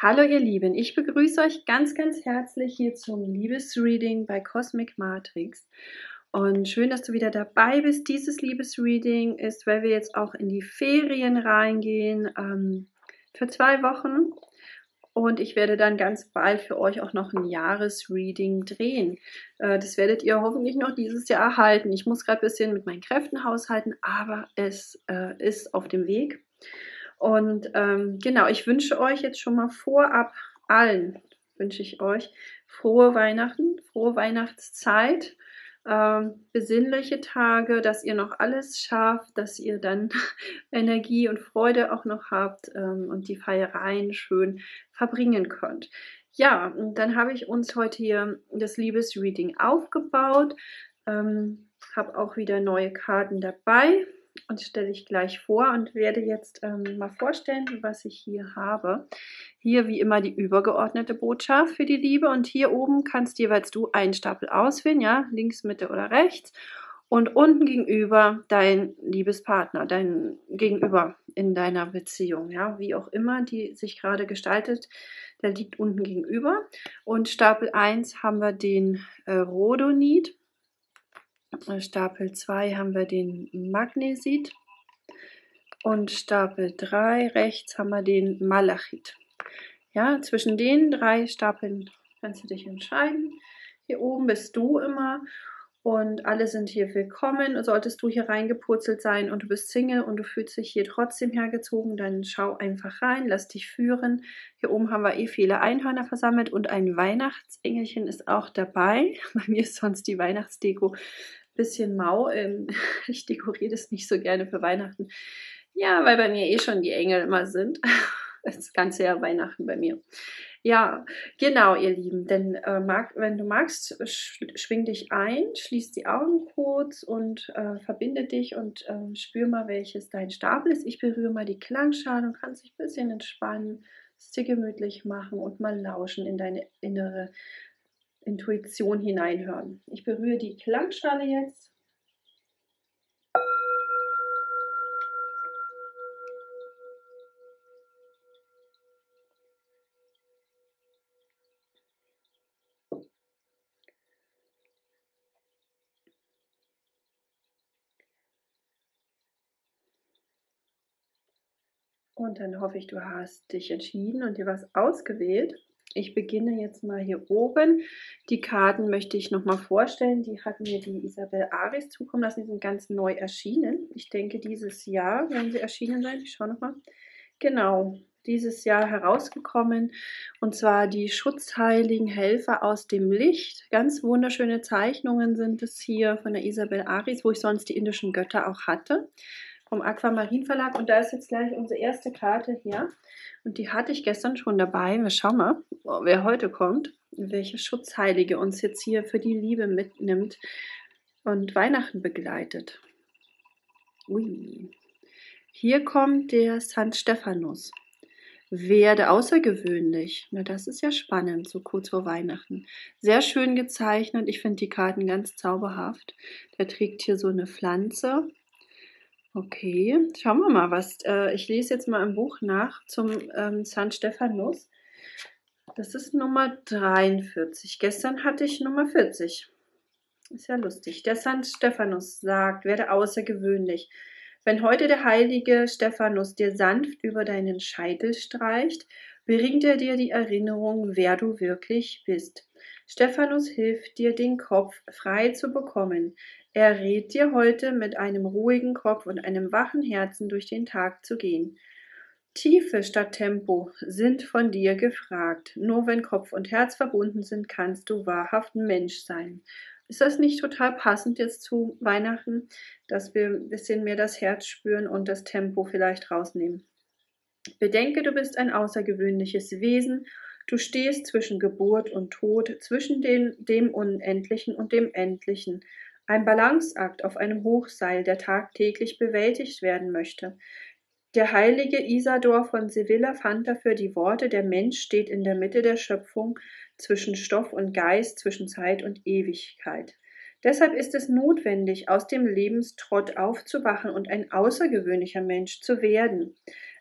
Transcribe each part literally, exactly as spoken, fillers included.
Hallo ihr Lieben, ich begrüße euch ganz, ganz herzlich hier zum Liebesreading bei Cosmic Matrix. Und schön, dass du wieder dabei bist. Dieses Liebesreading ist, weil wir jetzt auch in die Ferien reingehen, ähm, für zwei Wochen. Und ich werde dann ganz bald für euch auch noch ein Jahresreading drehen. Äh, das werdet ihr hoffentlich noch dieses Jahr erhalten. Ich muss gerade ein bisschen mit meinen Kräften haushalten, aber es äh, ist auf dem Weg. Und ähm, genau, ich wünsche euch jetzt schon mal vorab allen, wünsche ich euch, frohe Weihnachten, frohe Weihnachtszeit, ähm, besinnliche Tage, dass ihr noch alles schafft, dass ihr dann Energie und Freude auch noch habt ähm, und die Feiereien schön verbringen könnt. Ja, und dann habe ich uns heute hier das Liebesreading aufgebaut, ähm, habe auch wieder neue Karten dabei. Und stelle ich gleich vor und werde jetzt ähm, mal vorstellen, was ich hier habe. Hier wie immer die übergeordnete Botschaft für die Liebe. Und hier oben kannst jeweils du einen Stapel auswählen, ja, links, Mitte oder rechts. Und unten gegenüber dein Liebespartner, dein Gegenüber in deiner Beziehung, ja, wie auch immer die sich gerade gestaltet, der liegt unten gegenüber. Und Stapel eins haben wir den äh, Rhodonit. Stapel zwei haben wir den Magnesit und Stapel drei rechts haben wir den Malachit. Ja, zwischen den drei Stapeln kannst du dich entscheiden. Hier oben bist du immer und alle sind hier willkommen. Solltest du hier reingepurzelt sein und du bist Single und du fühlst dich hier trotzdem hergezogen, dann schau einfach rein, lass dich führen. Hier oben haben wir eh viele Einhörner versammelt und ein Weihnachtsengelchen ist auch dabei. Bei mir ist sonst die Weihnachtsdeko bisschen mau, ich dekoriere das nicht so gerne für Weihnachten. Ja, weil bei mir eh schon die Engel immer sind. Das ganze Jahr Weihnachten bei mir. Ja, genau, ihr Lieben. Denn äh, mag, wenn du magst, sch schwing dich ein, schließ die Augen kurz und äh, verbinde dich und äh, spür mal, welches dein Stapel ist. Ich berühre mal die Klangschale und kannst dich ein bisschen entspannen, es dir gemütlich machen und mal lauschen in deine innere Intuition hineinhören. Ich berühre die Klangschale jetzt. Und dann hoffe ich, du hast dich entschieden und dir was ausgewählt. Ich beginne jetzt mal hier oben. Die Karten möchte ich nochmal vorstellen. Die hat mir die Isabel Arés zukommen lassen. Die sind ganz neu erschienen. Ich denke, dieses Jahr werden sie erschienen sein. Ich schaue nochmal. Genau, dieses Jahr herausgekommen. Und zwar die Schutzheiligen Helfer aus dem Licht. Ganz wunderschöne Zeichnungen sind es hier von der Isabel Arés, wo ich sonst die indischen Götter auch hatte. Vom Aquamarin Verlag und da ist jetzt gleich unsere erste Karte hier und die hatte ich gestern schon dabei. Wir schauen mal, wer heute kommt, welche Schutzheilige uns jetzt hier für die Liebe mitnimmt und Weihnachten begleitet. Ui. Hier kommt der Sankt Stephanus. Werde außergewöhnlich. Na, das ist ja spannend, so kurz vor Weihnachten. Sehr schön gezeichnet. Ich finde die Karten ganz zauberhaft. Der trägt hier so eine Pflanze. Okay, schauen wir mal, was äh, ich lese jetzt mal im Buch nach zum ähm, Sankt Stephanus. Das ist Nummer dreiundvierzig. Gestern hatte ich Nummer vierzig. Ist ja lustig. Der Sankt Stephanus sagt, werde außergewöhnlich. Wenn heute der heilige Stephanus dir sanft über deinen Scheitel streicht, bringt er dir die Erinnerung, wer du wirklich bist. Stephanus hilft dir, den Kopf frei zu bekommen. Er rät dir heute, mit einem ruhigen Kopf und einem wachen Herzen durch den Tag zu gehen. Tiefe statt Tempo sind von dir gefragt. Nur wenn Kopf und Herz verbunden sind, kannst du wahrhaft Mensch sein. Ist das nicht total passend jetzt zu Weihnachten, dass wir ein bisschen mehr das Herz spüren und das Tempo vielleicht rausnehmen? Bedenke, du bist ein außergewöhnliches Wesen. Du stehst zwischen Geburt und Tod, zwischen dem, dem Unendlichen und dem Endlichen. Ein Balanceakt auf einem Hochseil, der tagtäglich bewältigt werden möchte. Der heilige Isidor von Sevilla fand dafür die Worte, der Mensch steht in der Mitte der Schöpfung, zwischen Stoff und Geist, zwischen Zeit und Ewigkeit. Deshalb ist es notwendig, aus dem Lebenstrott aufzuwachen und ein außergewöhnlicher Mensch zu werden.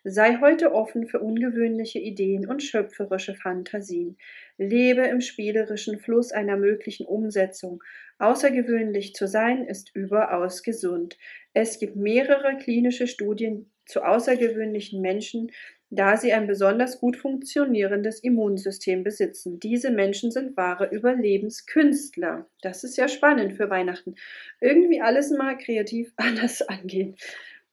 Sei heute offen für ungewöhnliche Ideen und schöpferische Fantasien. Lebe im spielerischen Fluss einer möglichen Umsetzung. Außergewöhnlich zu sein ist überaus gesund. Es gibt mehrere klinische Studien zu außergewöhnlichen Menschen, da sie ein besonders gut funktionierendes Immunsystem besitzen. Diese Menschen sind wahre Überlebenskünstler. Das ist ja spannend für Weihnachten. Irgendwie alles mal kreativ anders angehen.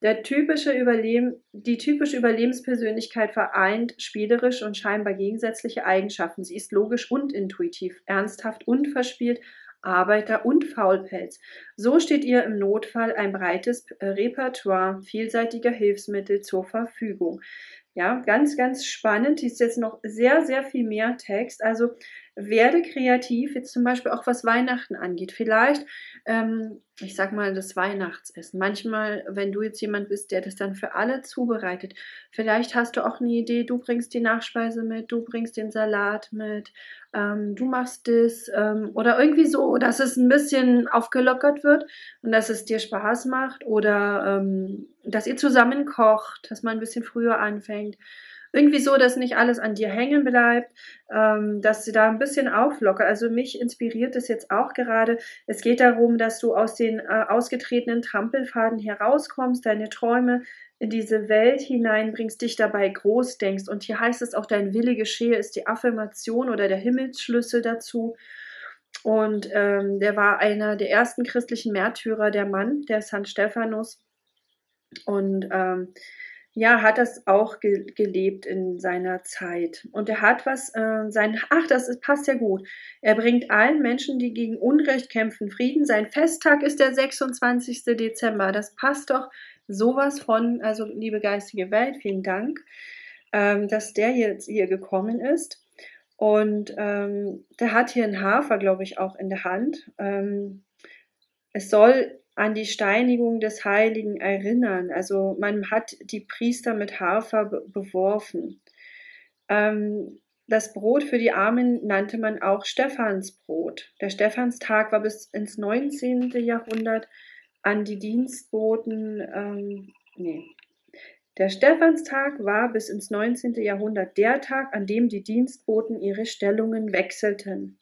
Der typische Überleben, die typische Überlebenspersönlichkeit vereint spielerisch und scheinbar gegensätzliche Eigenschaften. Sie ist logisch und intuitiv, ernsthaft und verspielt, Arbeiter und Faulpelz. So steht ihr im Notfall ein breites Repertoire vielseitiger Hilfsmittel zur Verfügung. Ja, ganz, ganz spannend. Hier ist jetzt noch sehr, sehr viel mehr Text. Also werde kreativ, jetzt zum Beispiel auch was Weihnachten angeht. Vielleicht, ähm, ich sag mal, das Weihnachtsessen. Manchmal, wenn du jetzt jemand bist, der das dann für alle zubereitet, vielleicht hast du auch eine Idee, du bringst die Nachspeise mit, du bringst den Salat mit, ähm, du machst das ähm, oder irgendwie so, dass es ein bisschen aufgelockert wird und dass es dir Spaß macht oder ähm, dass ihr zusammen kocht, dass man ein bisschen früher anfängt. Irgendwie so, dass nicht alles an dir hängen bleibt, ähm, dass sie da ein bisschen auflockert. Also mich inspiriert es jetzt auch gerade. Es geht darum, dass du aus den äh, ausgetretenen Trampelfaden herauskommst, deine Träume in diese Welt hineinbringst, dich dabei groß denkst. Und hier heißt es auch, dein Wille geschehe ist die Affirmation oder der Himmelsschlüssel dazu. Und ähm, der war einer der ersten christlichen Märtyrer, der Mann, der Sankt Stephanus. Und ähm, ja, hat das auch ge gelebt in seiner Zeit. Und er hat was, äh, sein, ach, das ist, passt ja gut. Er bringt allen Menschen, die gegen Unrecht kämpfen, Frieden. Sein Festtag ist der sechsundzwanzigste Dezember. Das passt doch sowas von, also liebe geistige Welt, vielen Dank, ähm, dass der jetzt hier gekommen ist. Und ähm, der hat hier einen Hafer, glaube ich, auch in der Hand. Ähm, es soll an die Steinigung des Heiligen erinnern. Also man hat die Priester mit Hafer be beworfen. Ähm, das Brot für die Armen nannte man auch Stephansbrot. Der Stephanstag war bis ins neunzehnte Jahrhundert an die Dienstboten... Ähm, nee. Der Stephanstag war bis ins neunzehnte Jahrhundert der Tag, an dem die Dienstboten ihre Stellungen wechselten.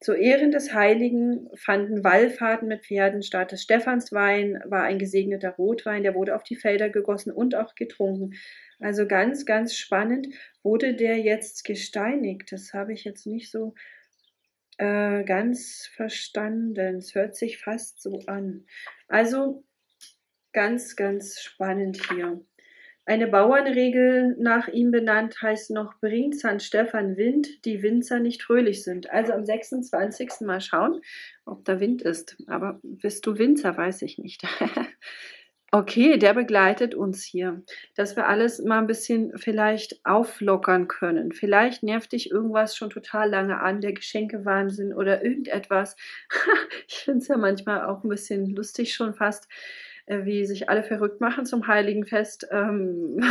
Zu Ehren des Heiligen fanden Wallfahrten mit Pferden statt. Das Stephanswein war ein gesegneter Rotwein, der wurde auf die Felder gegossen und auch getrunken. Also ganz, ganz spannend. Wurde der jetzt gesteinigt? Das habe ich jetzt nicht so äh, ganz verstanden. Es hört sich fast so an. Also ganz, ganz spannend hier. Eine Bauernregel nach ihm benannt heißt noch, bringt Sankt Stephan Wind, die Winzer nicht fröhlich sind. Also am sechsundzwanzigsten mal schauen, ob da Wind ist. Aber bist du Winzer, weiß ich nicht. Okay, der begleitet uns hier, dass wir alles mal ein bisschen vielleicht auflockern können. Vielleicht nervt dich irgendwas schon total lange an, der Geschenkewahnsinn oder irgendetwas. Ich finde es ja manchmal auch ein bisschen lustig schon fast, wie sich alle verrückt machen zum Heiligen Fest. Ähm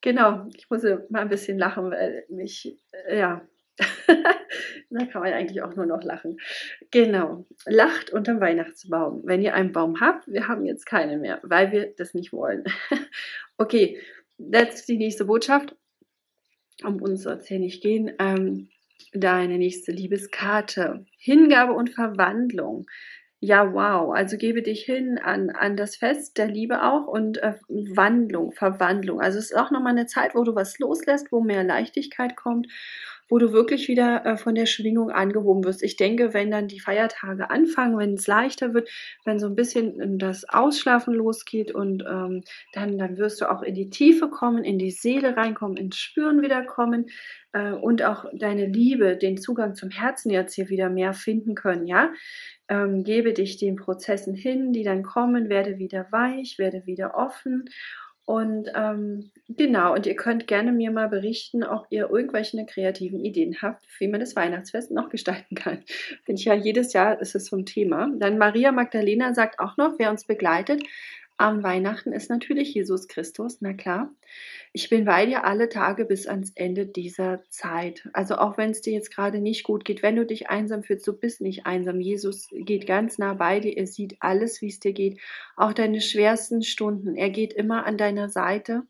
genau, ich muss mal ein bisschen lachen, weil mich, ja, da kann man eigentlich auch nur noch lachen. Genau, lacht unterm Weihnachtsbaum, wenn ihr einen Baum habt. Wir haben jetzt keine mehr, weil wir das nicht wollen. Okay, das ist die nächste Botschaft. Um uns soll es hier nicht gehen. Ähm, deine nächste Liebeskarte. Hingabe und Verwandlung. Ja, wow, also gebe dich hin an, an das Fest der Liebe auch und äh, Wandlung, Verwandlung. Also es ist auch nochmal eine Zeit, wo du was loslässt, wo mehr Leichtigkeit kommt, wo du wirklich wieder äh, von der Schwingung angehoben wirst. Ich denke, wenn dann die Feiertage anfangen, wenn es leichter wird, wenn so ein bisschen das Ausschlafen losgeht und ähm, dann, dann wirst du auch in die Tiefe kommen, in die Seele reinkommen, ins Spüren wiederkommen äh, und auch deine Liebe, den Zugang zum Herzen jetzt hier wieder mehr finden können, ja? Ähm, gebe dich den Prozessen hin, die dann kommen, werde wieder weich, werde wieder offen und ähm, genau, und ihr könnt gerne mir mal berichten, ob ihr irgendwelche kreativen Ideen habt, wie man das Weihnachtsfest noch gestalten kann. Finde ich ja, jedes Jahr ist es so ein Thema. Dann Maria Magdalena sagt auch noch, wer uns begleitet am Weihnachten ist natürlich Jesus Christus, na klar. Ich bin bei dir alle Tage bis ans Ende dieser Zeit. Also auch wenn es dir jetzt gerade nicht gut geht, wenn du dich einsam fühlst, du bist nicht einsam. Jesus geht ganz nah bei dir, er sieht alles, wie es dir geht, auch deine schwersten Stunden. Er geht immer an deiner Seite.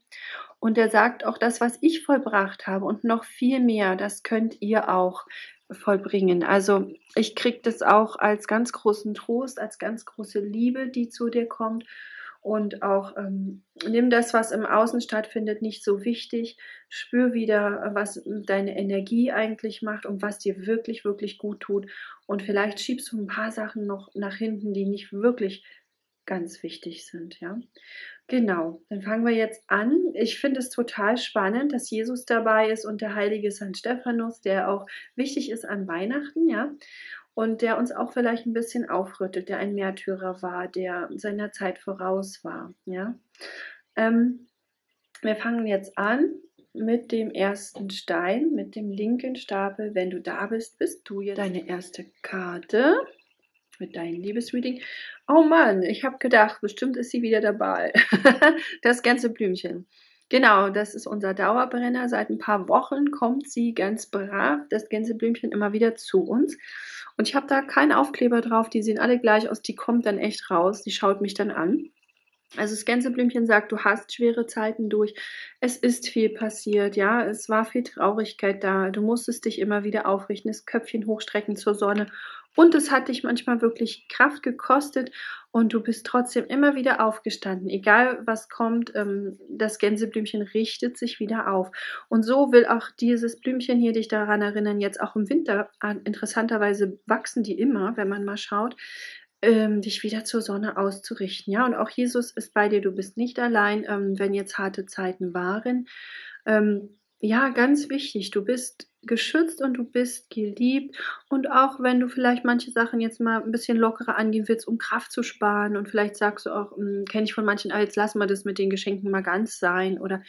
Und er sagt auch, das, was ich vollbracht habe und noch viel mehr, das könnt ihr auch vollbringen. Also ich kriege das auch als ganz großen Trost, als ganz große Liebe, die zu dir kommt. Und auch ähm, nimm das, was im Außen stattfindet, nicht so wichtig. Spür wieder, was deine Energie eigentlich macht und was dir wirklich, wirklich gut tut. Und vielleicht schiebst du ein paar Sachen noch nach hinten, die nicht wirklich ganz wichtig sind, ja. Genau, dann fangen wir jetzt an. Ich finde es total spannend, dass Jesus dabei ist und der heilige Sankt Stephanus, der auch wichtig ist an Weihnachten, ja, und der uns auch vielleicht ein bisschen aufrüttelt, der ein Märtyrer war, der seiner Zeit voraus war, ja. Ähm, wir fangen jetzt an mit dem ersten Stein, mit dem linken Stapel. Wenn du da bist, bist du jetzt deine erste Karte mit deinem Liebesreading. Oh Mann, ich habe gedacht, bestimmt ist sie wieder dabei. Das ganze Blümchen. Genau, das ist unser Dauerbrenner. Seit ein paar Wochen kommt sie ganz brav, das Gänseblümchen, immer wieder zu uns. Und ich habe da keinen Aufkleber drauf, die sehen alle gleich aus, die kommt dann echt raus, die schaut mich dann an. Also das Gänseblümchen sagt, du hast schwere Zeiten durch, es ist viel passiert, ja, es war viel Traurigkeit da, du musstest dich immer wieder aufrichten, das Köpfchen hochstrecken zur Sonne. Und es hat dich manchmal wirklich Kraft gekostet und du bist trotzdem immer wieder aufgestanden. Egal was kommt, das Gänseblümchen richtet sich wieder auf. Und so will auch dieses Blümchen hier dich daran erinnern, jetzt auch im Winter, interessanterweise wachsen die immer, wenn man mal schaut, dich wieder zur Sonne auszurichten. Ja, und auch Jesus ist bei dir, du bist nicht allein, wenn jetzt harte Zeiten waren. Ja, ganz wichtig, du bist geschützt und du bist geliebt, und auch wenn du vielleicht manche Sachen jetzt mal ein bisschen lockerer angehen willst, um Kraft zu sparen, und vielleicht sagst du auch, kenne ich von manchen, ah, jetzt lassen wir das mit den Geschenken mal ganz sein, oder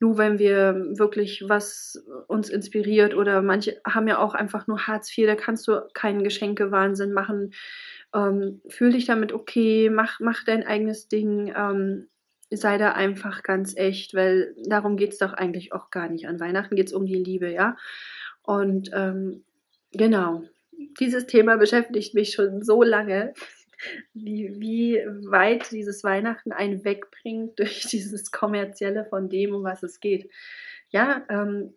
nur wenn wir wirklich was uns inspiriert, oder manche haben ja auch einfach nur Hartz vier, da kannst du keinen Geschenkewahnsinn machen, ähm, fühl dich damit okay, mach, mach dein eigenes Ding, ähm, sei da einfach ganz echt, weil darum geht es doch eigentlich auch gar nicht. An Weihnachten geht es um die Liebe, ja. Und ähm, genau, dieses Thema beschäftigt mich schon so lange, wie, wie weit dieses Weihnachten einen wegbringt durch dieses Kommerzielle von dem, um was es geht. Ja, ähm,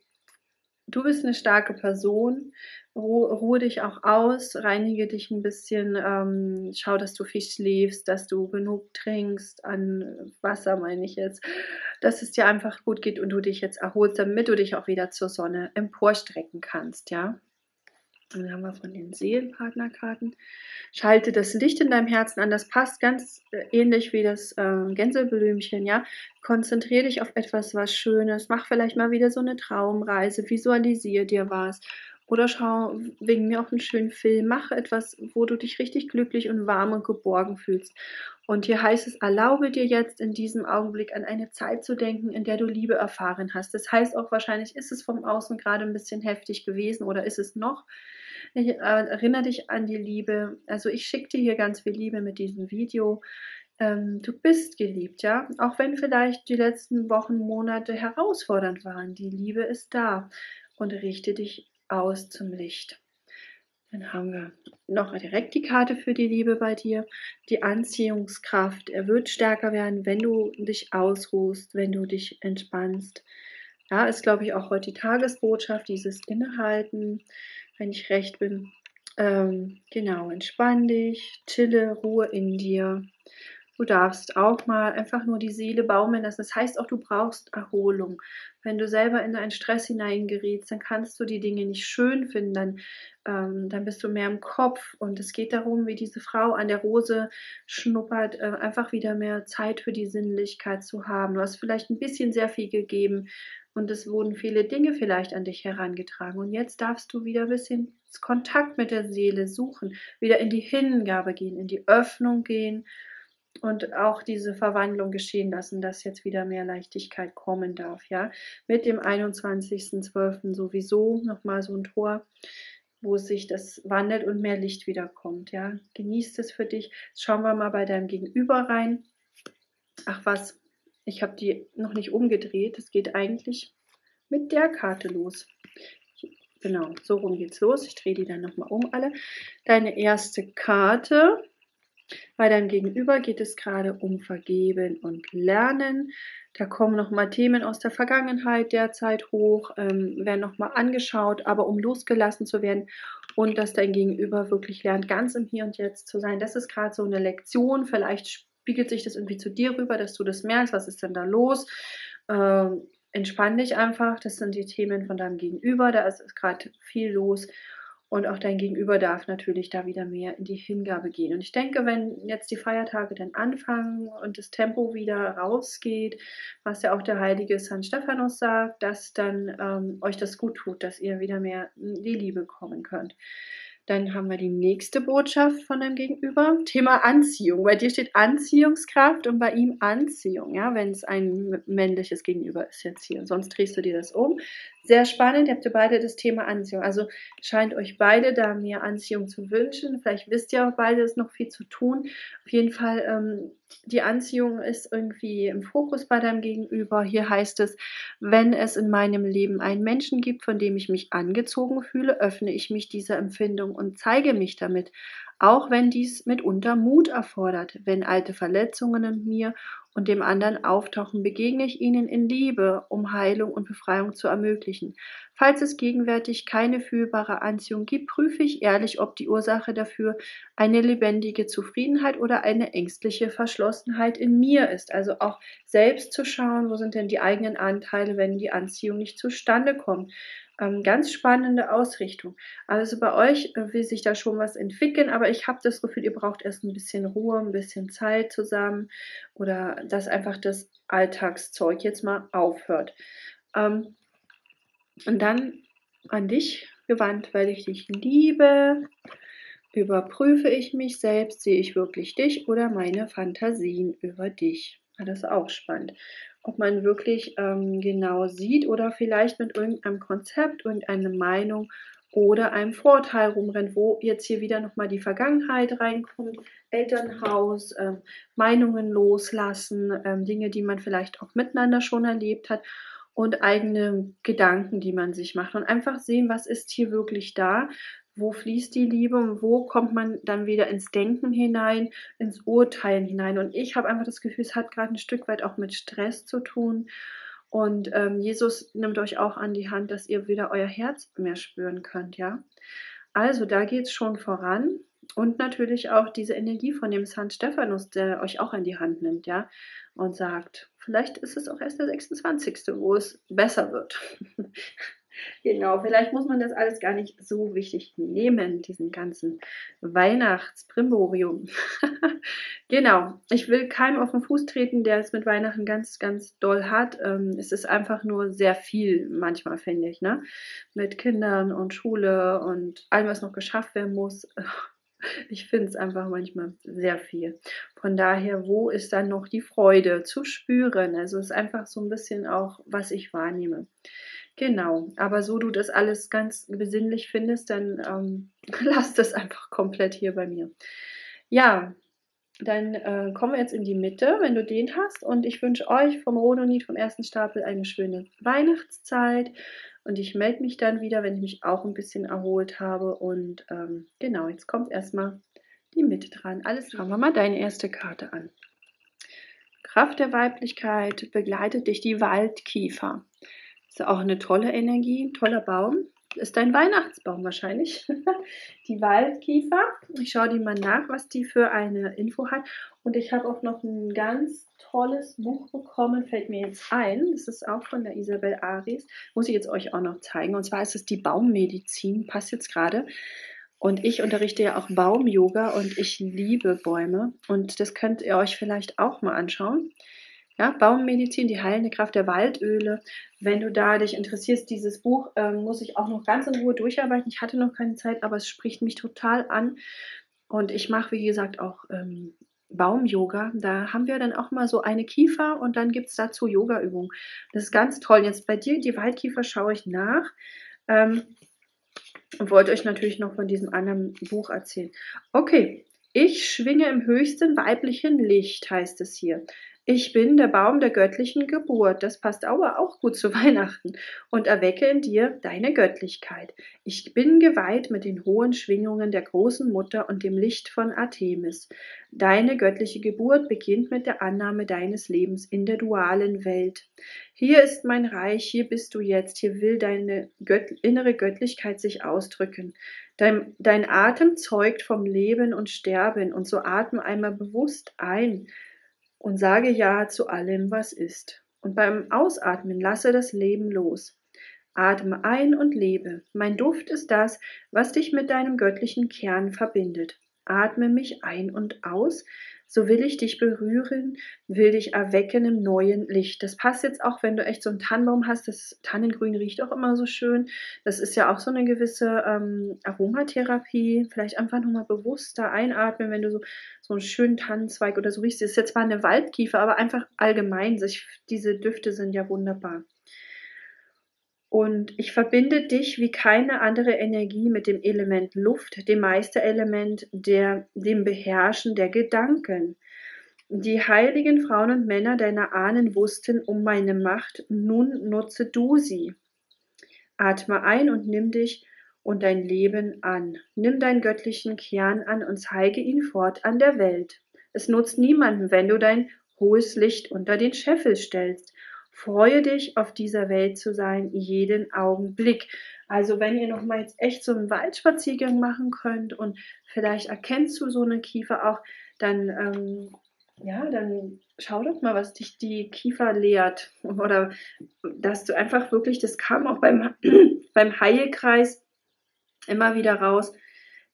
du bist eine starke Person, ruhe, ruhe dich auch aus, reinige dich ein bisschen, ähm, schau, dass du viel schläfst, dass du genug trinkst, an Wasser meine ich jetzt, dass es dir einfach gut geht und du dich jetzt erholst, damit du dich auch wieder zur Sonne emporstrecken kannst, ja. Und dann haben wir von den Seelenpartnerkarten. Schalte das Licht in deinem Herzen an. Das passt ganz ähnlich wie das äh, Gänseblümchen, ja. Konzentriere dich auf etwas, was Schönes. Mach vielleicht mal wieder so eine Traumreise. Visualisiere dir was. Oder schau wegen mir auch einen schönen Film. Mach etwas, wo du dich richtig glücklich und warm und geborgen fühlst. Und hier heißt es, erlaube dir jetzt in diesem Augenblick an eine Zeit zu denken, in der du Liebe erfahren hast. Das heißt auch, wahrscheinlich ist es vom Außen gerade ein bisschen heftig gewesen oder ist es noch. Ich erinnere dich an die Liebe. Also ich schicke dir hier ganz viel Liebe mit diesem Video. Ähm, du bist geliebt, ja, auch wenn vielleicht die letzten Wochen, Monate herausfordernd waren. Die Liebe ist da und richte dich aus zum Licht. Dann haben wir noch direkt die Karte für die Liebe bei dir. Die Anziehungskraft, er wird stärker werden, wenn du dich ausruhst, wenn du dich entspannst. Ja, ist glaube ich auch heute die Tagesbotschaft, dieses Innehalten, wenn ich recht bin. Ähm, genau, entspann dich, chille, Ruhe in dir. Du darfst auch mal einfach nur die Seele baumeln lassen. Das heißt auch, du brauchst Erholung. Wenn du selber in einen Stress hineingerätst, dann kannst du die Dinge nicht schön finden, dann, ähm, dann bist du mehr im Kopf. Und es geht darum, wie diese Frau an der Rose schnuppert, äh, einfach wieder mehr Zeit für die Sinnlichkeit zu haben. Du hast vielleicht ein bisschen sehr viel gegeben und es wurden viele Dinge vielleicht an dich herangetragen. Und jetzt darfst du wieder ein bisschen Kontakt mit der Seele suchen, wieder in die Hingabe gehen, in die Öffnung gehen. Und auch diese Verwandlung geschehen lassen, dass jetzt wieder mehr Leichtigkeit kommen darf, ja. Mit dem einundzwanzigsten zwölften sowieso nochmal so ein Tor, wo sich das wandelt und mehr Licht wiederkommt, ja. Genießt es für dich. Schauen wir mal bei deinem Gegenüber rein. Ach was, ich habe die noch nicht umgedreht. Es geht eigentlich mit der Karte los. Genau, so rum geht's los. Ich drehe die dann nochmal um alle. Deine erste Karte Bei deinem Gegenüber geht es gerade um Vergeben und Lernen. Da kommen nochmal Themen aus der Vergangenheit derzeit hoch, ähm, werden nochmal angeschaut, aber um losgelassen zu werden und dass dein Gegenüber wirklich lernt, ganz im Hier und Jetzt zu sein. Das ist gerade so eine Lektion. Vielleicht spiegelt sich das irgendwie zu dir rüber, dass du das merkst. Was ist denn da los? Ähm, entspann dich einfach. Das sind die Themen von deinem Gegenüber. Da ist gerade viel los. Und auch dein Gegenüber darf natürlich da wieder mehr in die Hingabe gehen. Und ich denke, wenn jetzt die Feiertage dann anfangen und das Tempo wieder rausgeht, was ja auch der heilige Sankt Stephanus sagt, dass dann ähm, euch das gut tut, dass ihr wieder mehr in die Liebe kommen könnt. Dann haben wir die nächste Botschaft von deinem Gegenüber. Thema Anziehung. Bei dir steht Anziehungskraft und bei ihm Anziehung, ja, wenn es ein männliches Gegenüber ist jetzt hier. Und sonst drehst du dir das um. Sehr spannend, ihr habt ihr beide das Thema Anziehung. Also scheint euch beide da mehr Anziehung zu wünschen. Vielleicht wisst ihr auch beide, es ist noch viel zu tun. Auf jeden Fall, ähm, die Anziehung ist irgendwie im Fokus bei deinem Gegenüber. Hier heißt es, wenn es in meinem Leben einen Menschen gibt, von dem ich mich angezogen fühle, öffne ich mich dieser Empfindung und zeige mich damit, auch wenn dies mitunter Mut erfordert. Wenn alte Verletzungen in mir und dem anderen auftauchen, begegne ich ihnen in Liebe, um Heilung und Befreiung zu ermöglichen. Falls es gegenwärtig keine fühlbare Anziehung gibt, prüfe ich ehrlich, ob die Ursache dafür eine lebendige Zufriedenheit oder eine ängstliche Verschlossenheit in mir ist. Also auch selbst zu schauen, wo sind denn die eigenen Anteile, wenn die Anziehung nicht zustande kommt. Ganz spannende Ausrichtung. Also bei euch will sich da schon was entwickeln, aber ich habe das Gefühl, ihr braucht erst ein bisschen Ruhe, ein bisschen Zeit zusammen oder dass einfach das Alltagszeug jetzt mal aufhört. Und dann an dich gewandt, weil ich dich liebe, überprüfe ich mich selbst, sehe ich wirklich dich oder meine Fantasien über dich. Das ist auch spannend. Ob man wirklich ähm, genau sieht oder vielleicht mit irgendeinem Konzept, irgendeiner Meinung oder einem Vorurteil rumrennt, wo jetzt hier wieder nochmal die Vergangenheit reinkommt, Elternhaus, ähm, Meinungen loslassen, ähm, Dinge, die man vielleicht auch miteinander schon erlebt hat und eigene Gedanken, die man sich macht und einfach sehen, was ist hier wirklich da, wo fließt die Liebe und wo kommt man dann wieder ins Denken hinein, ins Urteilen hinein. Und ich habe einfach das Gefühl, es hat gerade ein Stück weit auch mit Stress zu tun. Und ähm, Jesus nimmt euch auch an die Hand, dass ihr wieder euer Herz mehr spüren könnt, ja. Also da geht es schon voran. Und natürlich auch diese Energie von dem Sankt Stephanus, der euch auch an die Hand nimmt, ja, und sagt, vielleicht ist es auch erst der sechsundzwanzigste wo es besser wird. Genau, vielleicht muss man das alles gar nicht so wichtig nehmen, diesen ganzen Weihnachtsprimborium. Genau, ich will keinem auf den Fuß treten, der es mit Weihnachten ganz, ganz doll hat. Ähm, es ist einfach nur sehr viel manchmal, finde ich, ne? Mit Kindern und Schule und allem, was noch geschafft werden muss. Ich finde es einfach manchmal sehr viel. Von daher, wo ist dann noch die Freude zu spüren? Also es ist einfach so ein bisschen auch, was ich wahrnehme. Genau, aber so du das alles ganz besinnlich findest, dann ähm, lass das einfach komplett hier bei mir. Ja, dann äh, kommen wir jetzt in die Mitte, wenn du den hast. Und ich wünsche euch vom Rhodonit, vom ersten Stapel, eine schöne Weihnachtszeit. Und ich melde mich dann wieder, wenn ich mich auch ein bisschen erholt habe. Und ähm, genau, jetzt kommt erstmal die Mitte dran. Alles, schauen wir mal deine erste Karte an. Kraft der Weiblichkeit, begleitet dich die Waldkiefer. Ist auch eine tolle Energie, toller Baum. Ist ein Weihnachtsbaum wahrscheinlich. Die Waldkiefer. Ich schaue die mal nach, was die für eine Info hat. Und ich habe auch noch ein ganz tolles Buch bekommen, fällt mir jetzt ein. Das ist auch von der Isabel Arés. Muss ich jetzt euch auch noch zeigen. Und zwar ist es die Baummedizin, passt jetzt gerade. Und ich unterrichte ja auch Baum-Yoga und ich liebe Bäume. Und das könnt ihr euch vielleicht auch mal anschauen. Ja, Baummedizin, die heilende Kraft der Waldöle. Wenn du da dich interessierst, dieses Buch ähm, muss ich auch noch ganz in Ruhe durcharbeiten. Ich hatte noch keine Zeit, aber es spricht mich total an. Und ich mache, wie gesagt, auch ähm, Baum-Yoga. Da haben wir dann auch mal so eine Kiefer und dann gibt es dazu Yoga-Übungen. Das ist ganz toll. Jetzt bei dir, die Waldkiefer, schaue ich nach. Ähm, und wollte euch natürlich noch von diesem anderen Buch erzählen. Okay, ich schwinge im höchsten weiblichen Licht, heißt es hier. Ich bin der Baum der göttlichen Geburt, das passt aber auch gut zu Weihnachten, und erwecke in dir deine Göttlichkeit. Ich bin geweiht mit den hohen Schwingungen der großen Mutter und dem Licht von Artemis. Deine göttliche Geburt beginnt mit der Annahme deines Lebens in der dualen Welt. Hier ist mein Reich, hier bist du jetzt, hier will deine Gött- innere Göttlichkeit sich ausdrücken. Dein, dein Atem zeugt vom Leben und Sterben, und so atme einmal bewusst ein und sage Ja zu allem, was ist. Und beim Ausatmen lasse das Leben los. Atme ein und lebe. Mein Duft ist das, was dich mit deinem göttlichen Kern verbindet. Atme mich ein und aus, so will ich dich berühren, will dich erwecken im neuen Licht. Das passt jetzt auch, wenn du echt so einen Tannenbaum hast, das Tannengrün riecht auch immer so schön. Das ist ja auch so eine gewisse ähm, Aromatherapie. Vielleicht einfach nochmal bewusster einatmen, wenn du so, so einen schönen Tannenzweig oder so riechst. Das ist jetzt zwar eine Waldkiefer, aber einfach allgemein, sich, diese Düfte sind ja wunderbar. Und ich verbinde dich wie keine andere Energie mit dem Element Luft, dem Meisterelement, der, dem Beherrschen der Gedanken. Die heiligen Frauen und Männer deiner Ahnen wussten um meine Macht, nun nutze du sie. Atme ein und nimm dich und dein Leben an. Nimm deinen göttlichen Kern an und zeige ihn fort an der Welt. Es nutzt niemandem, wenn du dein hohes Licht unter den Scheffel stellst. Freue dich, auf dieser Welt zu sein, jeden Augenblick. Also wenn ihr nochmal jetzt echt so einen Waldspaziergang machen könnt und vielleicht erkennst du so eine Kiefer auch, dann, ähm, ja, dann schau doch mal, was dich die Kiefer lehrt. Oder dass du einfach wirklich, das kam auch beim, beim Heilkreis immer wieder raus,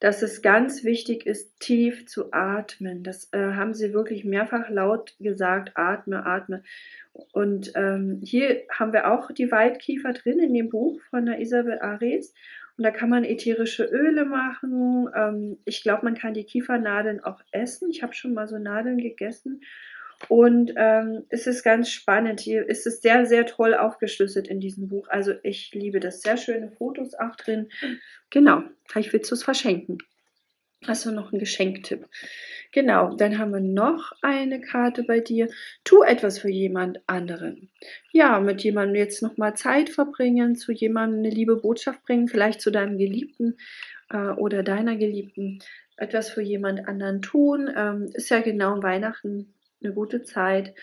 dass es ganz wichtig ist, tief zu atmen. Das äh, haben sie wirklich mehrfach laut gesagt, atme, atme. Und ähm, hier haben wir auch die Waldkiefer drin in dem Buch von der Isabel Arés. Und da kann man ätherische Öle machen. Ähm, ich glaube, man kann die Kiefernadeln auch essen. Ich habe schon mal so Nadeln gegessen. Und ähm, es ist ganz spannend. Hier ist es sehr, sehr toll aufgeschlüsselt in diesem Buch. Also ich liebe das. Sehr schöne Fotos auch drin. Genau, vielleicht willst du es verschenken. Hast du noch einen Geschenktipp? Genau, dann haben wir noch eine Karte bei dir. Tu etwas für jemand anderen. Ja, mit jemandem jetzt nochmal Zeit verbringen, zu jemandem eine liebe Botschaft bringen, vielleicht zu deinem Geliebten äh, oder deiner Geliebten. Etwas für jemand anderen tun. Ähm, ist ja genau Weihnachten eine gute Zeit.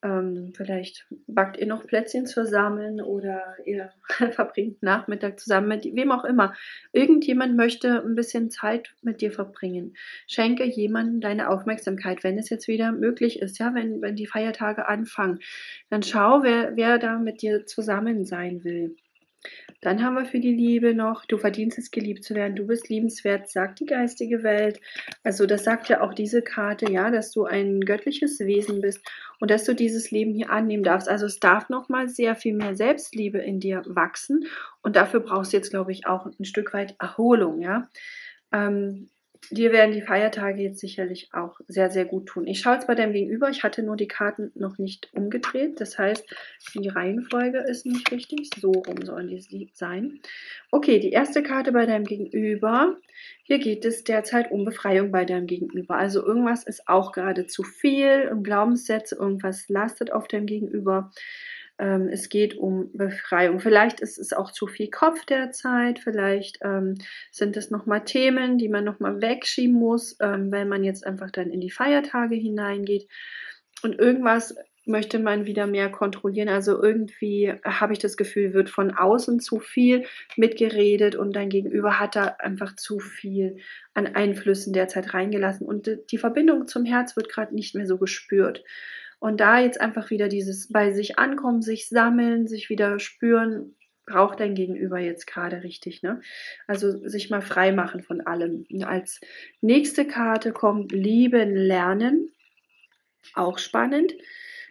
Ähm, vielleicht backt ihr noch Plätzchen zusammen oder ihr verbringt Nachmittag zusammen mit wem auch immer. Irgendjemand möchte ein bisschen Zeit mit dir verbringen. Schenke jemandem deine Aufmerksamkeit, wenn es jetzt wieder möglich ist, ja, wenn, wenn die Feiertage anfangen. Dann schau, wer, wer da mit dir zusammen sein will. Dann haben wir für die Liebe noch, du verdienst es, geliebt zu werden, du bist liebenswert, sagt die geistige Welt. Also das sagt ja auch diese Karte, ja, dass du ein göttliches Wesen bist und dass du dieses Leben hier annehmen darfst. Also es darf nochmal sehr viel mehr Selbstliebe in dir wachsen und dafür brauchst du jetzt, glaube ich, auch ein Stück weit Erholung, ja. Ähm, dir werden die Feiertage jetzt sicherlich auch sehr, sehr gut tun. Ich schaue jetzt bei deinem Gegenüber. Ich hatte nur die Karten noch nicht umgedreht. Das heißt, die Reihenfolge ist nicht richtig. So rum sollen die sein. Okay, die erste Karte bei deinem Gegenüber. Hier geht es derzeit um Befreiung bei deinem Gegenüber. Also irgendwas ist auch gerade zu viel. Um Glaubenssätze, irgendwas lastet auf deinem Gegenüber. Ähm, es geht um Befreiung. Vielleicht ist es auch zu viel Kopf derzeit, vielleicht ähm, sind es nochmal Themen, die man nochmal wegschieben muss, ähm, weil man jetzt einfach dann in die Feiertage hineingeht. Und irgendwas möchte man wieder mehr kontrollieren. Also irgendwie habe ich das Gefühl, wird von außen zu viel mitgeredet und dein Gegenüber hat da einfach zu viel an Einflüssen derzeit reingelassen. Und die Verbindung zum Herz wird gerade nicht mehr so gespürt. Und da jetzt einfach wieder dieses bei sich ankommen, sich sammeln, sich wieder spüren, braucht dein Gegenüber jetzt gerade richtig, ne? Also sich mal frei machen von allem. Und als nächste Karte kommt Lieben lernen. Auch spannend.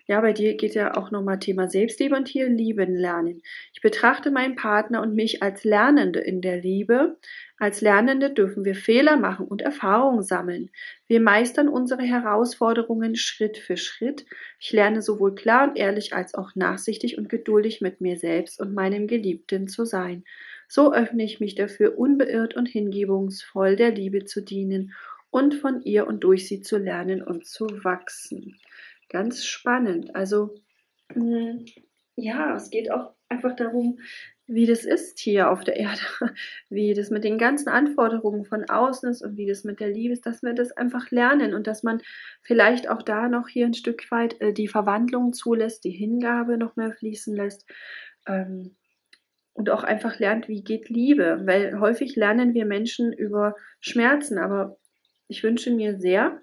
Ja, bei dir geht ja auch nochmal Thema Selbstliebe und hier Lieben lernen. Ich betrachte meinen Partner und mich als Lernende in der Liebe. Als Lernende dürfen wir Fehler machen und Erfahrungen sammeln. Wir meistern unsere Herausforderungen Schritt für Schritt. Ich lerne sowohl klar und ehrlich als auch nachsichtig und geduldig mit mir selbst und meinem Geliebten zu sein. So öffne ich mich dafür, unbeirrt und hingebungsvoll der Liebe zu dienen und von ihr und durch sie zu lernen und zu wachsen. Ganz spannend. Also mh, ja, es geht auch einfach darum, wie das ist hier auf der Erde, wie das mit den ganzen Anforderungen von außen ist und wie das mit der Liebe ist, dass wir das einfach lernen und dass man vielleicht auch da noch hier ein Stück weit äh, die Verwandlung zulässt, die Hingabe noch mehr fließen lässt, ähm, und auch einfach lernt, wie geht Liebe, weil häufig lernen wir Menschen über Schmerzen, aber ich wünsche mir sehr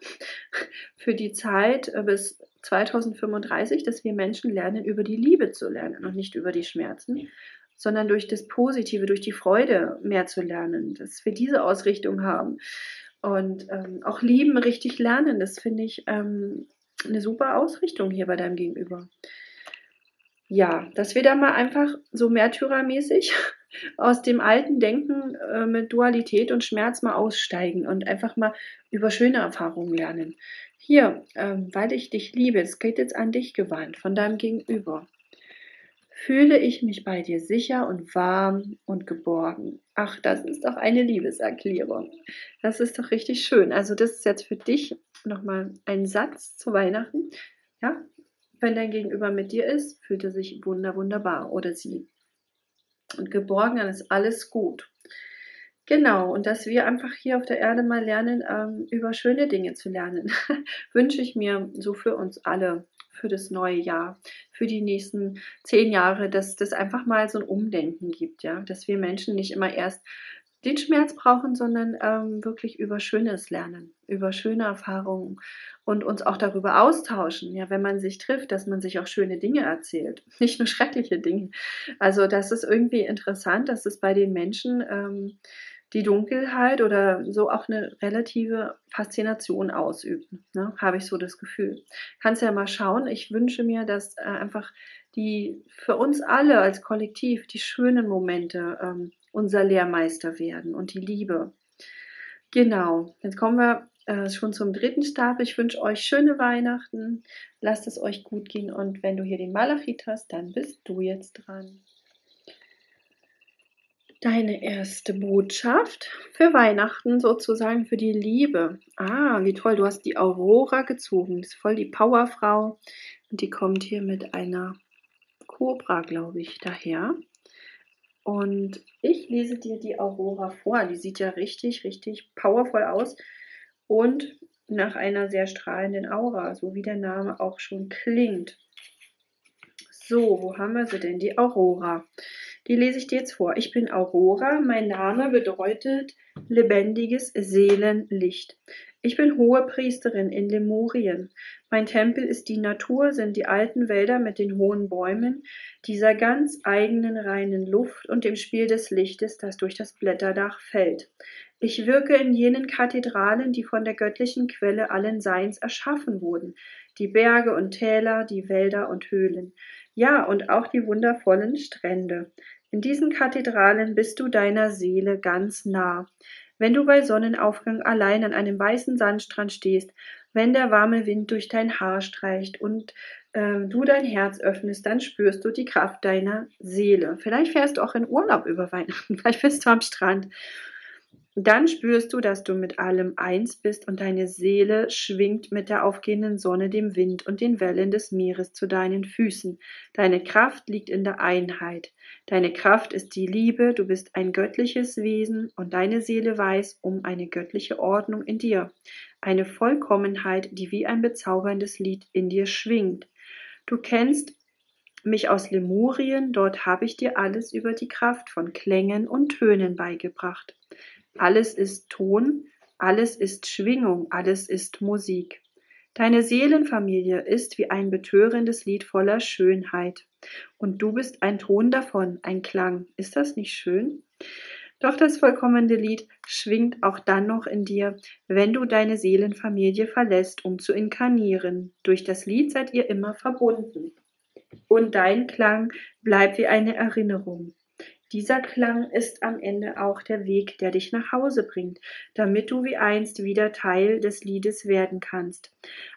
für die Zeit bis zweitausendfünfunddreißig, dass wir Menschen lernen, über die Liebe zu lernen und nicht über die Schmerzen, sondern durch das Positive, durch die Freude mehr zu lernen, dass wir diese Ausrichtung haben und ähm, auch lieben, richtig lernen. Das finde ich ähm, eine super Ausrichtung hier bei deinem Gegenüber. Ja, dass wir da mal einfach so märtyrermäßig aus dem alten Denken äh, mit Dualität und Schmerz mal aussteigen und einfach mal über schöne Erfahrungen lernen. Hier, ähm, weil ich dich liebe, es geht jetzt an dich gewandt, von deinem Gegenüber. Fühle ich mich bei dir sicher und warm und geborgen. Ach, das ist doch eine Liebeserklärung. Das ist doch richtig schön. Also das ist jetzt für dich nochmal ein Satz zu Weihnachten. Ja, wenn dein Gegenüber mit dir ist, fühlt er sich wunder, wunderbar oder sie. Und geborgen, dann ist alles gut. Genau, und dass wir einfach hier auf der Erde mal lernen, ähm, über schöne Dinge zu lernen, wünsche ich mir so für uns alle, für das neue Jahr, für die nächsten zehn Jahre, dass das einfach mal so ein Umdenken gibt, ja, dass wir Menschen nicht immer erst den Schmerz brauchen, sondern ähm, wirklich über Schönes lernen, über schöne Erfahrungen und uns auch darüber austauschen, ja, wenn man sich trifft, dass man sich auch schöne Dinge erzählt, nicht nur schreckliche Dinge. Also das ist irgendwie interessant, dass es bei den Menschen ähm, die Dunkelheit oder so auch eine relative Faszination ausüben, ne? Habe ich so das Gefühl. Kannst ja mal schauen. Ich wünsche mir, dass äh, einfach die für uns alle als Kollektiv die schönen Momente ähm, unser Lehrmeister werden und die Liebe. Genau, jetzt kommen wir äh, schon zum dritten Stab. Ich wünsche euch schöne Weihnachten. Lasst es euch gut gehen und wenn du hier den Malachit hast, dann bist du jetzt dran. Deine erste Botschaft für Weihnachten, sozusagen für die Liebe. Ah, wie toll, du hast die Aurora gezogen. Das ist voll die Powerfrau. Und die kommt hier mit einer Kobra, glaube ich, daher. Und ich lese dir die Aurora vor. Die sieht ja richtig, richtig powervoll aus. Und nach einer sehr strahlenden Aura, so wie der Name auch schon klingt. So, wo haben wir sie denn? Die Aurora. Die lese ich dir jetzt vor. Ich bin Aurora, mein Name bedeutet lebendiges Seelenlicht. Ich bin hohe Priesterin in Lemurien. Mein Tempel ist die Natur, sind die alten Wälder mit den hohen Bäumen, dieser ganz eigenen reinen Luft und dem Spiel des Lichtes, das durch das Blätterdach fällt. Ich wirke in jenen Kathedralen, die von der göttlichen Quelle allen Seins erschaffen wurden, die Berge und Täler, die Wälder und Höhlen. Ja, und auch die wundervollen Strände. In diesen Kathedralen bist du deiner Seele ganz nah. Wenn du bei Sonnenaufgang allein an einem weißen Sandstrand stehst, wenn der warme Wind durch dein Haar streicht und äh, du dein Herz öffnest, dann spürst du die Kraft deiner Seele. Vielleicht fährst du auch in Urlaub über Weihnachten, vielleicht bist du am Strand. Dann spürst du, dass du mit allem eins bist und deine Seele schwingt mit der aufgehenden Sonne, dem Wind und den Wellen des Meeres zu deinen Füßen. Deine Kraft liegt in der Einheit. Deine Kraft ist die Liebe, du bist ein göttliches Wesen und deine Seele weiß um eine göttliche Ordnung in dir. Eine Vollkommenheit, die wie ein bezauberndes Lied in dir schwingt. Du kennst mich aus Lemurien, dort habe ich dir alles über die Kraft von Klängen und Tönen beigebracht. Alles ist Ton, alles ist Schwingung, alles ist Musik. Deine Seelenfamilie ist wie ein betörendes Lied voller Schönheit. Und du bist ein Ton davon, ein Klang. Ist das nicht schön? Doch das vollkommene Lied schwingt auch dann noch in dir, wenn du deine Seelenfamilie verlässt, um zu inkarnieren. Durch das Lied seid ihr immer verbunden. Und dein Klang bleibt wie eine Erinnerung. Dieser Klang ist am Ende auch der Weg, der dich nach Hause bringt, damit du wie einst wieder Teil des Liedes werden kannst.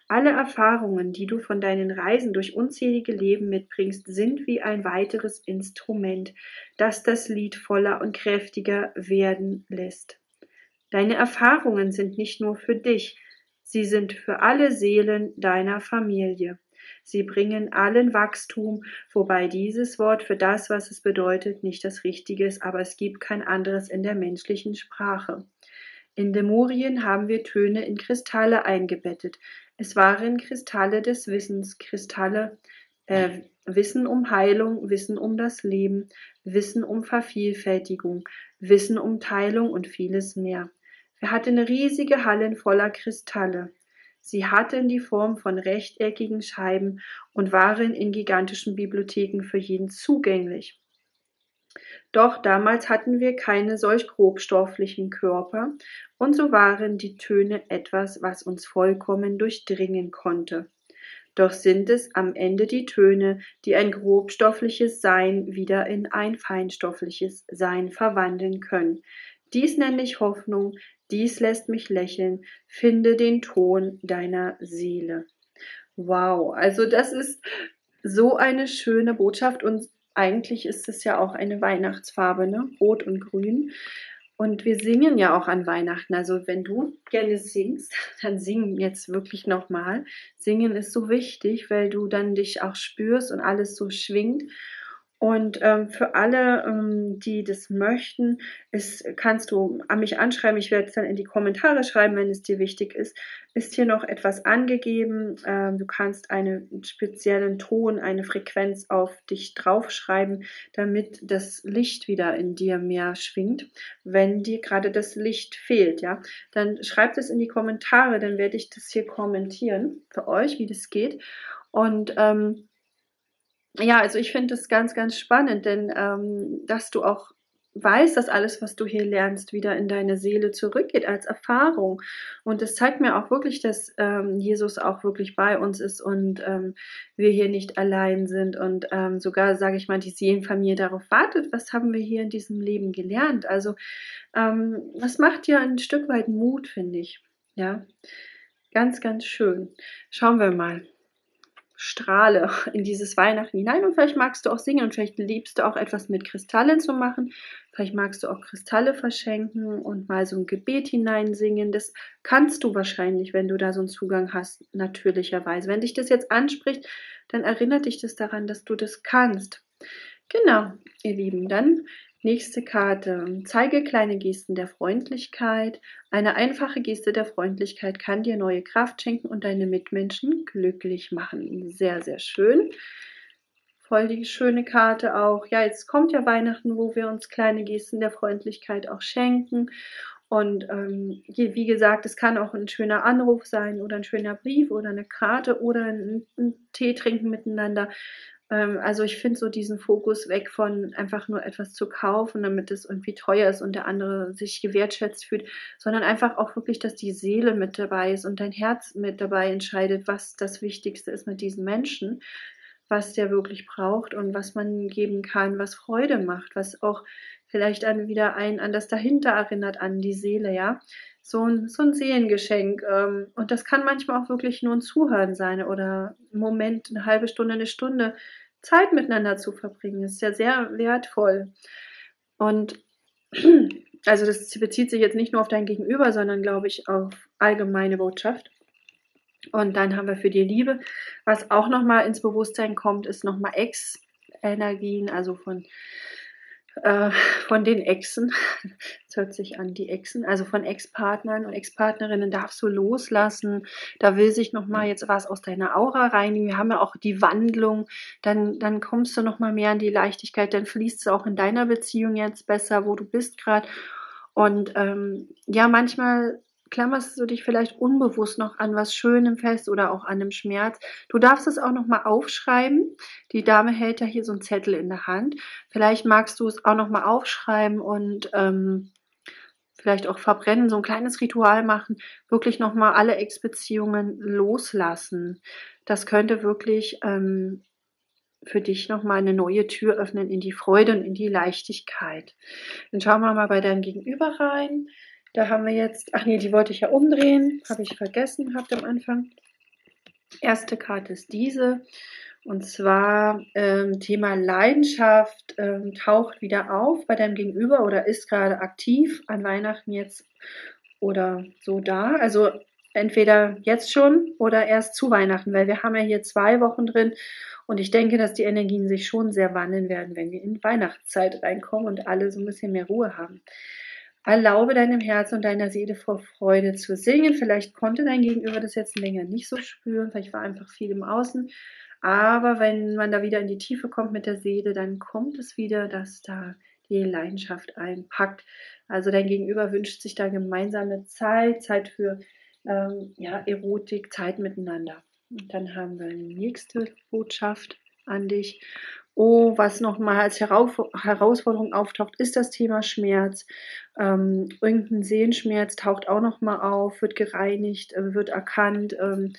Alle Erfahrungen, die du von deinen Reisen durch unzählige Leben mitbringst, sind wie ein weiteres Instrument, das das Lied voller und kräftiger werden lässt. Deine Erfahrungen sind nicht nur für dich, Sie sind für alle Seelen deiner Familie. Sie bringen allen Wachstum, wobei dieses Wort für das, was es bedeutet, nicht das Richtige ist, aber es gibt kein anderes in der menschlichen Sprache. In Lemurien haben wir Töne in Kristalle eingebettet. Es waren Kristalle des Wissens, Kristalle äh, Wissen um Heilung, Wissen um das Leben, Wissen um Vervielfältigung, Wissen um Teilung und vieles mehr. Wir hatten riesige Hallen voller Kristalle. Sie hatten die Form von rechteckigen Scheiben und waren in gigantischen Bibliotheken für jeden zugänglich. Doch damals hatten wir keine solch grobstofflichen Körper, und so waren die Töne etwas, was uns vollkommen durchdringen konnte. Doch sind es am Ende die Töne, die ein grobstoffliches Sein wieder in ein feinstoffliches Sein verwandeln können. Dies nenne ich Hoffnung, dies lässt mich lächeln, finde den Ton deiner Seele. Wow, also das ist so eine schöne Botschaft, und eigentlich ist es ja auch eine Weihnachtsfarbe, ne? Rot und Grün. Und wir singen ja auch an Weihnachten. Also wenn du gerne singst, dann sing jetzt wirklich nochmal. Singen ist so wichtig, weil du dann dich auch spürst und alles so schwingt. Und ähm, für alle, ähm, die das möchten, ist, kannst du an mich anschreiben. Ich werde es dann in die Kommentare schreiben, wenn es dir wichtig ist. Ist hier noch etwas angegeben. Ähm, du kannst einen speziellen Ton, eine Frequenz auf dich draufschreiben, damit das Licht wieder in dir mehr schwingt. Wenn dir gerade das Licht fehlt, ja, dann schreib das in die Kommentare. Dann werde ich das hier kommentieren für euch, wie das geht. Und ähm, ja, also ich finde das ganz, ganz spannend, denn ähm, dass du auch weißt, dass alles, was du hier lernst, wieder in deine Seele zurückgeht als Erfahrung. Und das zeigt mir auch wirklich, dass ähm, Jesus auch wirklich bei uns ist und ähm, wir hier nicht allein sind. Und ähm, sogar, sage ich mal, die Seelenfamilie darauf wartet, was haben wir hier in diesem Leben gelernt. Also ähm, das macht ja ein Stück weit Mut, finde ich. Ja, ganz, ganz schön. Schauen wir mal. Strahle in dieses Weihnachten hinein, und vielleicht magst du auch singen und vielleicht liebst du auch etwas mit Kristallen zu machen. Vielleicht magst du auch Kristalle verschenken und mal so ein Gebet hineinsingen. Das kannst du wahrscheinlich, wenn du da so einen Zugang hast, natürlicherweise. Wenn dich das jetzt anspricht, dann erinnert dich das daran, dass du das kannst. Genau, ihr Lieben, dann nächste Karte. Zeige kleine Gesten der Freundlichkeit. Eine einfache Geste der Freundlichkeit kann dir neue Kraft schenken und deine Mitmenschen glücklich machen. Sehr, sehr schön. Voll die schöne Karte auch. Ja, jetzt kommt ja Weihnachten, wo wir uns kleine Gesten der Freundlichkeit auch schenken. Und ähm, wie gesagt, es kann auch ein schöner Anruf sein oder ein schöner Brief oder eine Karte oder ein, ein Tee trinken miteinander. Also ich finde so diesen Fokus weg von einfach nur etwas zu kaufen, damit es irgendwie teuer ist und der andere sich gewertschätzt fühlt, sondern einfach auch wirklich, dass die Seele mit dabei ist und dein Herz mit dabei entscheidet, was das Wichtigste ist mit diesem Menschen, was der wirklich braucht und was man geben kann, was Freude macht, was auch vielleicht an wieder einen an das dahinter erinnert, an die Seele, ja. So ein, so ein Seelengeschenk. Und das kann manchmal auch wirklich nur ein Zuhören sein oder einen Moment, eine halbe Stunde, eine Stunde Zeit miteinander zu verbringen. Das ist ja sehr wertvoll. Und also das bezieht sich jetzt nicht nur auf dein Gegenüber, sondern glaube ich auf allgemeine Botschaft. Und dann haben wir für die Liebe, was auch nochmal ins Bewusstsein kommt, ist nochmal Ex-Energien, also von... von den Exen, das hört sich an, die Exen, also von Ex-Partnern und Ex-Partnerinnen darfst du loslassen, da will sich nochmal jetzt was aus deiner Aura reinigen, wir haben ja auch die Wandlung, dann, dann kommst du nochmal mehr in die Leichtigkeit, dann fließt es auch in deiner Beziehung jetzt besser, wo du bist gerade, und ähm, ja, manchmal klammerst du dich vielleicht unbewusst noch an was Schönem fest oder auch an einem Schmerz. Du darfst es auch nochmal aufschreiben. Die Dame hält ja hier so einen Zettel in der Hand. Vielleicht magst du es auch nochmal aufschreiben und ähm, vielleicht auch verbrennen, so ein kleines Ritual machen, wirklich nochmal alle Ex-Beziehungen loslassen. Das könnte wirklich ähm, für dich nochmal eine neue Tür öffnen in die Freude und in die Leichtigkeit. Dann schauen wir mal bei deinem Gegenüber rein. Da haben wir jetzt, ach nee, die wollte ich ja umdrehen, habe ich vergessen gehabt am Anfang. Erste Karte ist diese, und zwar ähm, Thema Leidenschaft ähm, taucht wieder auf bei deinem Gegenüber oder ist gerade aktiv an Weihnachten jetzt oder so da. Also entweder jetzt schon oder erst zu Weihnachten, weil wir haben ja hier zwei Wochen drin und ich denke, dass die Energien sich schon sehr wandeln werden, wenn wir in Weihnachtszeit reinkommen und alle so ein bisschen mehr Ruhe haben. Erlaube deinem Herzen und deiner Seele vor Freude zu singen. Vielleicht konnte dein Gegenüber das jetzt länger nicht so spüren, vielleicht war einfach viel im Außen. Aber wenn man da wieder in die Tiefe kommt mit der Seele, dann kommt es wieder, dass da die Leidenschaft einpackt. Also dein Gegenüber wünscht sich da gemeinsame Zeit, Zeit für ähm, ja, Erotik, Zeit miteinander. Und dann haben wir die nächste Botschaft an dich. Oh, was nochmal als Herausforderung auftaucht, ist das Thema Schmerz. Ähm, irgendein Seelenschmerz taucht auch nochmal auf, wird gereinigt, wird erkannt. Ähm,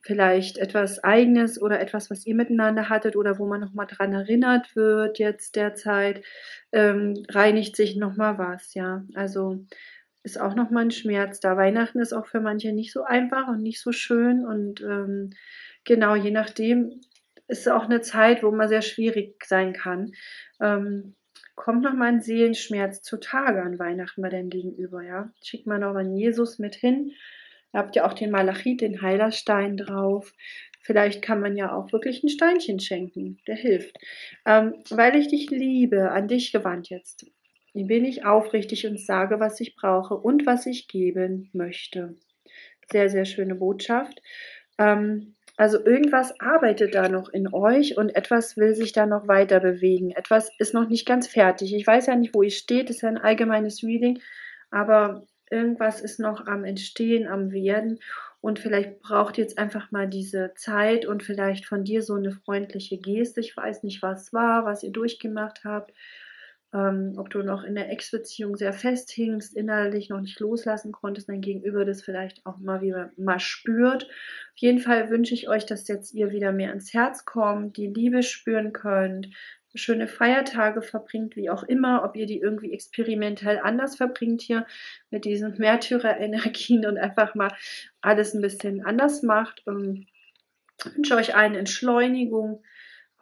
Vielleicht etwas Eigenes oder etwas, was ihr miteinander hattet oder wo man nochmal dran erinnert wird jetzt derzeit, ähm, reinigt sich nochmal was, ja. Also ist auch nochmal ein Schmerz da. Weihnachten ist auch für manche nicht so einfach und nicht so schön und ähm, genau, je nachdem ist es auch eine Zeit, wo man sehr schwierig sein kann. Ähm, kommt nochmal ein Seelenschmerz zutage an Weihnachten bei deinem Gegenüber, ja. Schickt man auch an Jesus mit hin. Da habt ihr auch den Malachit, den Heilerstein drauf. Vielleicht kann man ja auch wirklich ein Steinchen schenken, der hilft. Ähm, weil ich dich liebe, an dich gewandt jetzt, bin ich aufrichtig und sage, was ich brauche und was ich geben möchte. Sehr, sehr schöne Botschaft. Ähm, also irgendwas arbeitet da noch in euch und etwas will sich da noch weiter bewegen. Etwas ist noch nicht ganz fertig. Ich weiß ja nicht, wo ihr steht, das ist ja ein allgemeines Reading, aber irgendwas ist noch am Entstehen, am Werden und vielleicht braucht ihr jetzt einfach mal diese Zeit und vielleicht von dir so eine freundliche Geste. Ich weiß nicht, was war, was ihr durchgemacht habt, ähm, ob du noch in der Ex-Beziehung sehr festhingst, innerlich noch nicht loslassen konntest, dein Gegenüber das vielleicht auch mal wieder mal spürt. Auf jeden Fall wünsche ich euch, dass jetzt ihr wieder mehr ins Herz kommt, die Liebe spüren könnt, schöne Feiertage verbringt, wie auch immer, ob ihr die irgendwie experimentell anders verbringt hier mit diesen Märtyrer-Energien und einfach mal alles ein bisschen anders macht. Und ich wünsche euch eine Entschleunigung,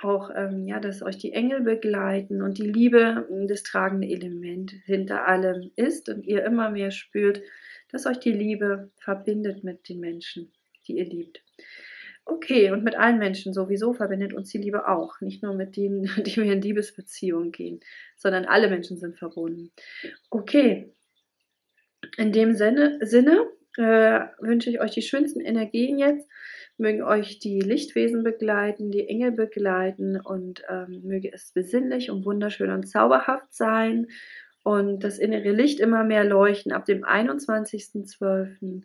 auch ähm, ja, dass euch die Engel begleiten und die Liebe das tragende Element hinter allem ist und ihr immer mehr spürt, dass euch die Liebe verbindet mit den Menschen, die ihr liebt. Okay, und mit allen Menschen sowieso verbindet uns die Liebe auch. Nicht nur mit denen, die wir in Liebesbeziehungen gehen, sondern alle Menschen sind verbunden. Okay, in dem Sinne, Sinne äh, wünsche ich euch die schönsten Energien jetzt. Mögen euch die Lichtwesen begleiten, die Engel begleiten und ähm, möge es besinnlich und wunderschön und zauberhaft sein. Und das innere Licht immer mehr leuchten ab dem einundzwanzigsten zwölften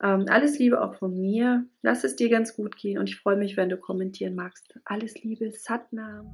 Ähm, alles Liebe auch von mir. Lass es dir ganz gut gehen und ich freue mich, wenn du kommentieren magst. Alles Liebe, Satnam.